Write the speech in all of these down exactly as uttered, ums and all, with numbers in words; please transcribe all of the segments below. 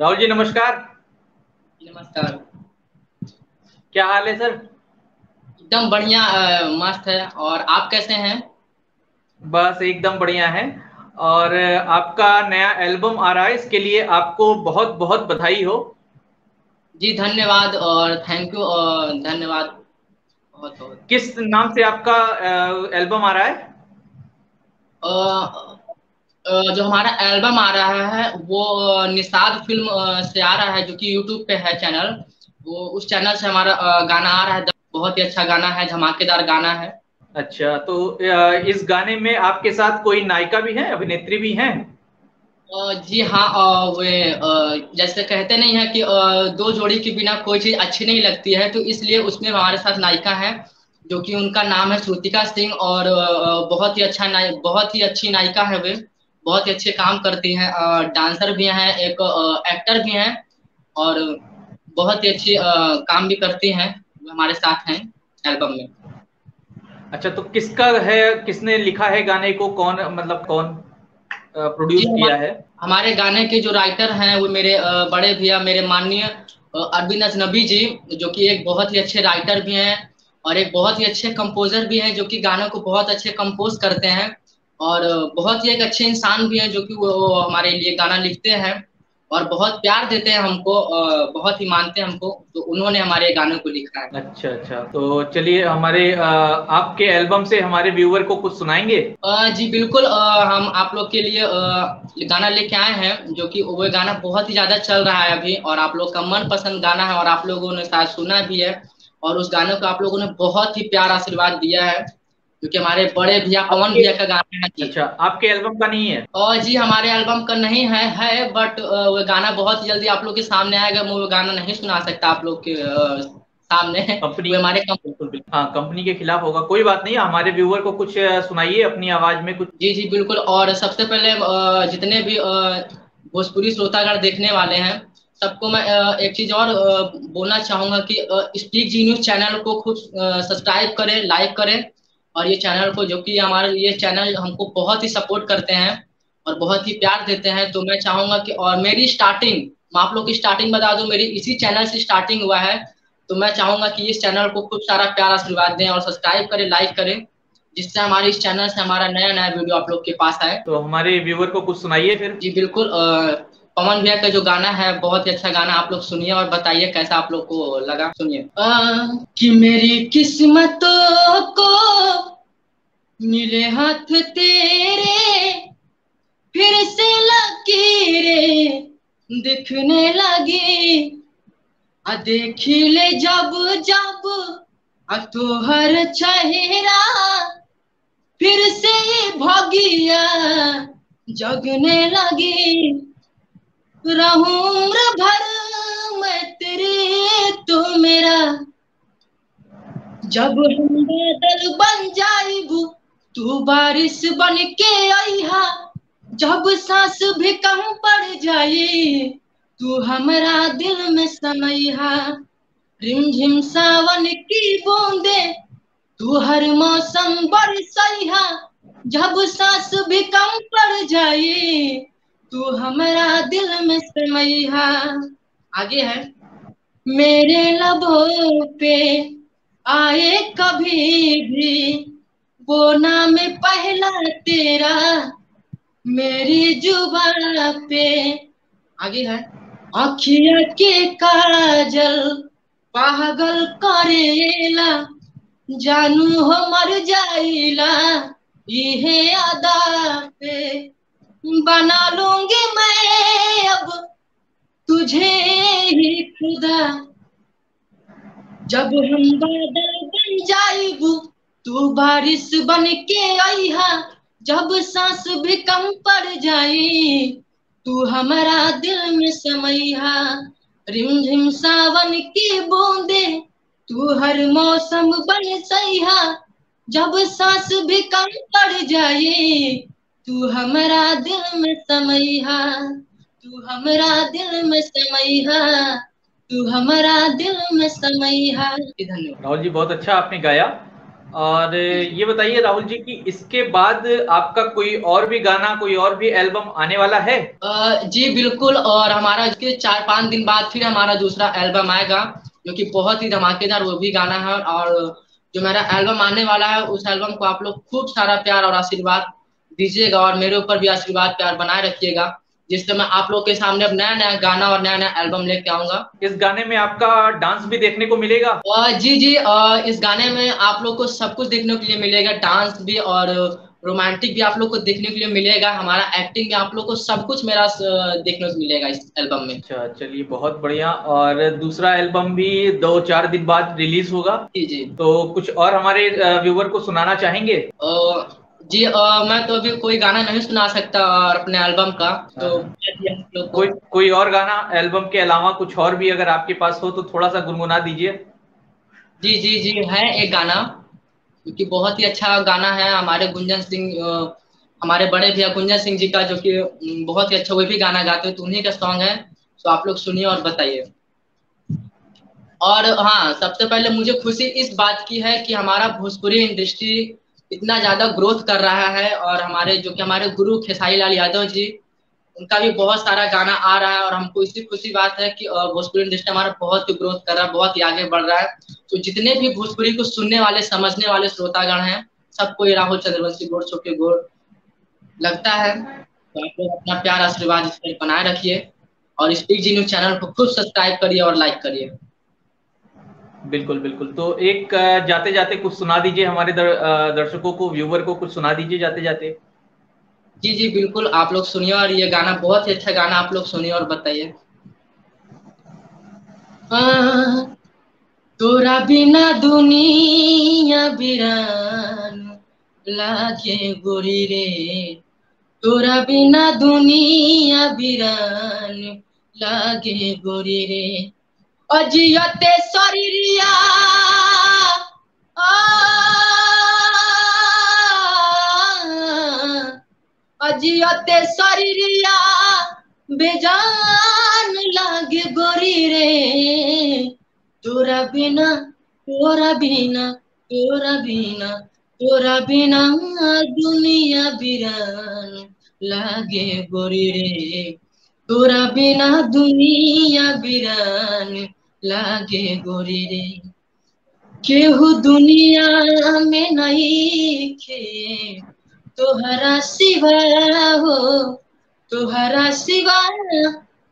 राहुल जी नमस्कार। नमस्कार, क्या हाल है सर? एकदम बढ़िया, मस्त है। और आप कैसे हैं? बस एकदम बढ़िया है। और आपका नया एल्बम आ रहा है, इसके लिए आपको बहुत बहुत बधाई हो। जी धन्यवाद और थैंक यू और धन्यवाद बहुत बहुत। किस नाम से आपका एल्बम आ रहा है? आ, जो हमारा एल्बम आ रहा है वो निषाद फिल्म से आ रहा है, जो कि यूट्यूब पे है चैनल। वो उस चैनल से हमारा गाना आ रहा है, बहुत ही अच्छा गाना है, धमाकेदार गाना है। अच्छा, तो इस गाने में आपके साथ कोई नायिका भी है, अभिनेत्री भी है? जी हाँ, वे जैसे कहते नहीं है कि दो जोड़ी के बिना कोई चीज अच्छी नहीं लगती है, तो इसलिए उसमें हमारे साथ नायिका है, जो कि उनका नाम है श्रुतिका सिंह। और बहुत ही अच्छा नाय बहुत ही अच्छी नायिका है, वे बहुत ही अच्छे काम करती हैं। डांसर भी हैं, एक एक्टर भी हैं, और बहुत ही अच्छी काम भी करती हैं, हमारे साथ हैं एल्बम में। अच्छा, तो किसका है, किसने लिखा है गाने को, कौन मतलब कौन प्रोड्यूस किया है? हमारे गाने के जो राइटर हैं वो मेरे बड़े भैया, मेरे माननीय अरविंद अजनबी जी, जो कि एक बहुत ही अच्छे राइटर भी हैं और एक बहुत ही अच्छे कंपोजर भी हैं, जो कि गानों को बहुत अच्छे कंपोज करते हैं। और बहुत ही एक अच्छे इंसान भी हैं, जो कि वो हमारे लिए गाना लिखते हैं और बहुत प्यार देते हैं हमको, बहुत ही मानते हैं हमको, तो उन्होंने हमारे गानों को लिखा है। अच्छा अच्छा, तो चलिए हमारे आपके एल्बम से हमारे व्यूअर को कुछ सुनाएंगे? जी बिल्कुल, हम आप लोग के लिए गाना लेके आए हैं, जो कि वो गाना बहुत ही ज्यादा चल रहा है अभी, और आप लोग का मनपसंद गाना है और आप लोगों ने शायद सुना भी है, और उस गाने को आप लोगों ने बहुत ही प्यार आशीर्वाद दिया है, क्योंकि हमारे बड़े भैया पवन भैया का गाना है। अच्छा, आपके एल्बम का नहीं है? और जी हमारे एल्बम का नहीं है, है बट वो गाना बहुत जल्दी आप लोग के सामने आएगा। मैं वो गाना नहीं सुना सकता आप लोग के सामने, कंपनी हमारे कंपनी हाँ कंपनी के खिलाफ होगा। कोई बात नहीं, हमारे व्यूअर को कुछ सुनाइए अपनी आवाज में कुछ। जी जी बिल्कुल। और सबसे पहले जितने भी भोजपुरी श्रोतागण देखने वाले हैं, सबको मैं एक चीज और बोलना चाहूंगा कि स्पीक जी न्यूज चैनल को खूब सब्सक्राइब करें, लाइक करें, और ये चैनल को, जो कि हमारे ये चैनल हमको बहुत ही सपोर्ट करते हैं और बहुत ही प्यार देते हैं। तो मैं चाहूंगा कि, और मेरी स्टार्टिंग, मैं आप लोग की स्टार्टिंग बता दूं, मेरी इसी चैनल से स्टार्टिंग हुआ है, तो मैं चाहूंगा कि इस चैनल को खूब सारा प्यार आशीर्वाद दें और सब्सक्राइब करें, लाइक करें, जिससे हमारे इस चैनल से हमारा नया नया वीडियो आप लोग के पास आए। तो हमारे व्यूअर को कुछ सुनाइए फिर। जी बिल्कुल, पवन भैया का जो गाना है बहुत ही अच्छा गाना, आप लोग सुनिए और बताइए कैसा आप लोग को लगा, सुनिए। कि मेरी किस्मतों को मिले हाथ तेरे, फिर से लकीरें दिखने लगी, आ देखी ले जब जब अतोहर चेहरा, फिर से भगिया जगने लगी। रहूं भर मैं तेरे तो मेरा, जब हम बादल बन जाइबू तू बारिश बन के आईहा, जब सांस भी कम पड़ जाये तू हमरा दिल में समईहा। रिमझिम सावन की बूंदे तू हर मौसम बरसईहा, जब सांस भी कम पड़ जाये तू हमारा दिल में समईहा। आगे है। मेरे लबों पे आए कभी भी वो नाम पहला तेरा, मेरी जुबां पे। आगे है। आँखिया के काजल पागल करेला, जानू हो मर जाइला इहे अदा पे, बना लूंगी मैं अब तुझे ही खुदा। जब हम बादल बन जाइबू तू बारिश बन के आईहा, जब सांस भी कम पड़ जाए तू हमारा दिल में समईहा। रिमझिम सावन की बूंदे तू हर मौसम बन सईहा, जब सांस भी कम पड़ जाए तू हमारा दिल में समईहा, तू हमारा दिल में समईहा, तू हमारा दिल में समईहा। धन्यवाद राहुल जी, बहुत अच्छा आपने गाया। और ये बताइए राहुल जी कि इसके बाद आपका कोई और भी गाना, कोई और भी एल्बम आने वाला है? जी बिल्कुल, और हमारा इसके चार पाँच दिन बाद फिर हमारा दूसरा एल्बम आएगा जो कि बहुत ही धमाकेदार वो भी गाना है। और जो मेरा एल्बम आने वाला है उस एल्बम को आप लोग खूब सारा प्यार और आशीर्वाद दीजिएगा और मेरे ऊपर भी आशीर्वाद प्यार बनाए रखिएगा, जिससे मैं आप लोग के सामने अब नया नया गाना और नया नया एल्बम लेके आऊंगा। इस गाने में आपका डांस भी देखने को मिलेगा? जी जी, इस गाने में आप लोग को सब कुछ देखने के लिए मिलेगा, डांस भी और रोमांटिक भी आप लोग को देखने के लिए मिलेगा, हमारा एक्टिंग भी, आप लोग को सब कुछ मेरा देखने को मिलेगा इस एल्बम में। अच्छा, चलिए बहुत बढ़िया। और दूसरा एल्बम भी दो चार दिन बाद रिलीज होगा? जी जी। तो कुछ और हमारे व्यूवर को सुनाना चाहेंगे? जी आ, मैं तो अभी कोई गाना नहीं सुना सकता और अपने एल्बम का, तो कोई कोई और गाना एल्बम के अलावा कुछ और भी अगर आपके पास हो तो थोड़ा सा गुनगुना दीजिए। जी जी जी, है एक गाना क्योंकि बहुत ही अच्छा गाना है, हमारे गुंजन सिंह, हमारे बड़े भैया गुंजन सिंह जी का, जो कि बहुत ही अच्छा वो भी गाना गाते हैं, तो उन्हीं का सॉन्ग है, तो आप लोग सुनिए और बताइए। और हाँ, सबसे पहले मुझे खुशी इस बात की है कि हमारा भोजपुरी इंडस्ट्री इतना ज्यादा ग्रोथ कर रहा है और हमारे जो कि हमारे गुरु खेसारी लाल यादव जी, उनका भी बहुत सारा गाना आ रहा है और हमको इसी खुशी बात है कि भोजपुरी इंडस्ट्री हमारा बहुत ही ग्रोथ कर रहा है, बहुत ही आगे बढ़ रहा है। तो जितने भी भोजपुरी को सुनने वाले, समझने वाले श्रोतागण हैं, सबको ये राहुल चंद्रवंशी गोड़ छो के गोड़ लगता है। तो आप लोग अपना प्यार आशीर्वाद इस पर बनाए रखिए और स्पीक जी न्यूज चैनल को खूब सब्सक्राइब करिए और लाइक करिए। बिल्कुल बिल्कुल। तो एक जाते जाते कुछ सुना दीजिए हमारे दर, दर्शकों को, व्यूवर को कुछ सुना दीजिए जाते जाते। जी जी बिल्कुल, आप लोग सुनिए और ये गाना बहुत ही अच्छा गाना, आप लोग सुनिए और बताइए। तोरा बिना दुनिया बिरान लागे गोरी रे, तोरा बिना दुनिया बिरान लागे गोरी रे, अजियते शरीरिया अजियते शरीरिया बेजान लागे गोरी रे, तोरा बिना तोरा बिना तोरा बिना तोरा बिना दुनिया बिरान लागे गोरी रे, तोरा बिना दुनिया बिरान लागे गोरी रे, केहू दुनिया में नहीं खे तोहरा सिवा हो, तोहरा सिवा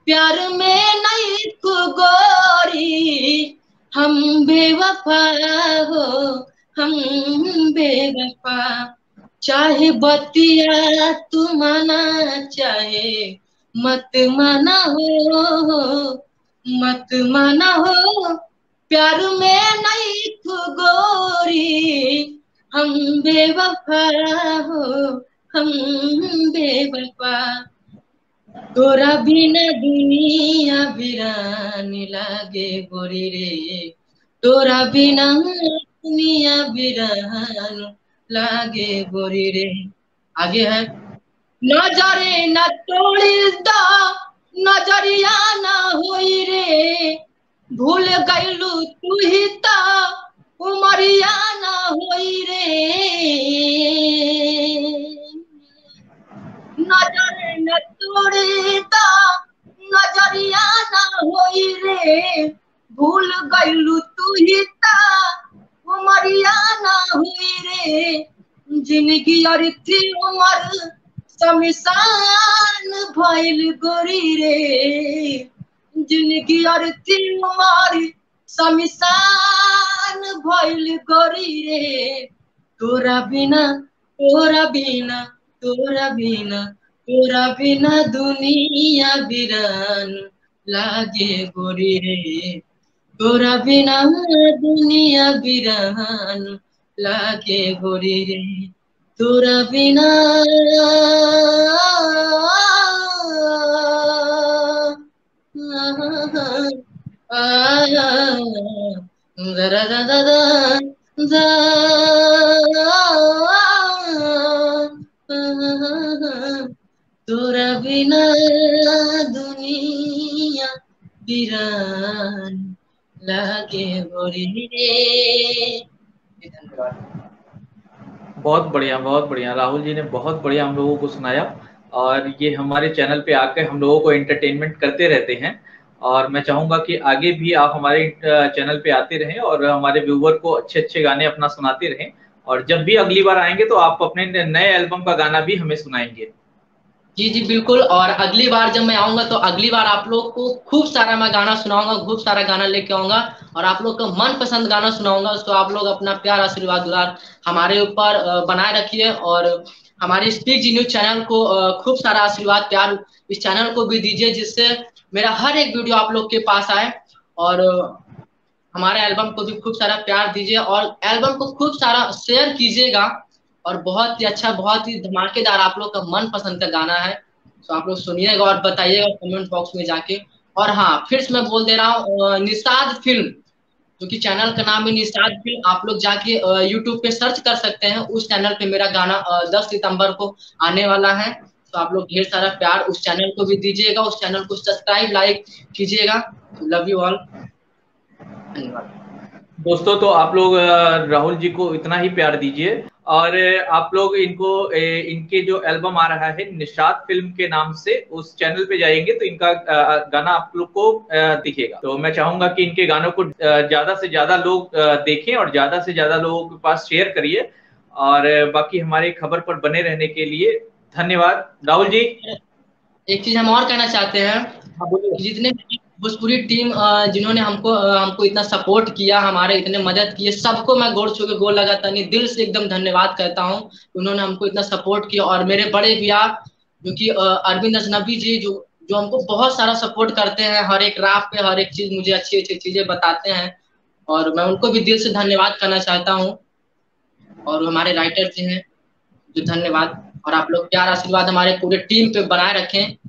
प्यार में नहीं को गोरी, हम बेवफा हो, हम बेवफा, चाहे बतिया तू माना चाहे मत माना हो, मत माना हो, प्यार में नहीं तू गोरी, हम बेवफा हो, हम बेवफा, तोरा बिना दुनिया बिरान लागे गोरी रे, तोरा बिना दुनिया बिरान लागे गोरी रे। आगे है, नजरे न तोड़ी दा नजरिया ना होई रे, भूल गईलू तू ही ता उमरिया ना होई रे, नजरे न तोड़ी दा नजरिया ना होई रे, भूल गईलू तू ही ता उमरिया ना होई रे, जिंदगी और थी उमर शमशान भइल गोरी रे, जिनकी और थी उमर शमशान भइल गोरी रे, तोरा बिना तोरा बिना तोरा बिना तोरा बिना दुनिया बिरान लागे गोरी रे, तोरा बिना दुनिया बिरान लागे गोरी रे, तोरा बिना तोरा बिना दुनिया बिरान लागे गोरी रे। बहुत बढ़िया बहुत बढ़िया। राहुल जी ने बहुत बढ़िया हम लोगों को सुनाया और ये हमारे चैनल पे आकर हम लोगों को एंटरटेनमेंट करते रहते हैं और मैं चाहूँगा कि आगे भी आप हमारे चैनल पे आते रहें और हमारे व्यूवर को अच्छे अच्छे गाने अपना सुनाते रहें और जब भी अगली बार आएंगे तो आप अपने नए एल्बम का गाना भी हमें सुनाएंगे। जी जी बिल्कुल, और अगली बार जब मैं आऊँगा तो अगली बार आप लोग को खूब सारा मैं गाना सुनाऊंगा, खूब सारा गाना लेके आऊँगा और आप लोग का मनपसंद गाना सुनाऊंगा, उसको आप लोग अपना प्यार आशीर्वाद दुआर हमारे ऊपर बनाए रखिए और हमारे स्पीक जी न्यूज चैनल को खूब सारा आशीर्वाद प्यार इस चैनल को भी दीजिए जिससे मेरा हर एक वीडियो आप लोग के पास आए और हमारे एल्बम को भी खूब सारा प्यार दीजिए और एल्बम को खूब सारा शेयर कीजिएगा और बहुत ही अच्छा बहुत ही धमाकेदार आप लोग का मनपसंद का गाना है तो आप लोग सुनिएगा और बताइएगा कमेंट बॉक्स में जाके। और हाँ, फिर मैं बोल दे रहा हूँ निषाद फिल्म, जो कि चैनल का नाम है निषाद फिल्म, आप लोग जाके यूट्यूब पे सर्च कर सकते हैं। उस चैनल पे मेरा गाना दस सितंबर को आने वाला है तो आप लोग ढेर सारा प्यार उस चैनल को भी दीजिएगा, उस चैनल को सब्सक्राइब लाइक कीजिएगा। लव यू ऑल, धन्यवाद दोस्तों। तो आप लोग राहुल जी को इतना ही प्यार दीजिए और आप लोग इनको इनके जो एल्बम आ रहा है निषाद फिल्म के नाम से उस चैनल पे जाएंगे तो इनका गाना आप लोग को दिखेगा। तो मैं चाहूंगा कि इनके गानों को ज्यादा से ज्यादा लोग देखें और ज्यादा से ज्यादा लोगों के पास शेयर करिए और बाकी हमारे खबर पर बने रहने के लिए धन्यवाद। राहुल जी एक चीज हम और कहना चाहते हैं, जितने भोजपुरी टीम जिन्होंने हमको हमको इतना सपोर्ट किया, हमारे इतने मदद किए, सबको मैं गोड़ छू के गोड़ लगाता नहीं दिल से एकदम धन्यवाद कहता हूँ। उन्होंने हमको इतना सपोर्ट किया और मेरे बड़े भैया जो कि अरविंद अजनबी जी जो जो हमको बहुत सारा सपोर्ट करते हैं, हर एक राह पे हर एक चीज मुझे अच्छी अच्छी चीजें बताते हैं और मैं उनको भी दिल से धन्यवाद करना चाहता हूँ। और हमारे राइटर जी हैं जो धन्यवाद और आप लोग प्यार आशीर्वाद हमारे पूरे टीम पे बनाए रखें।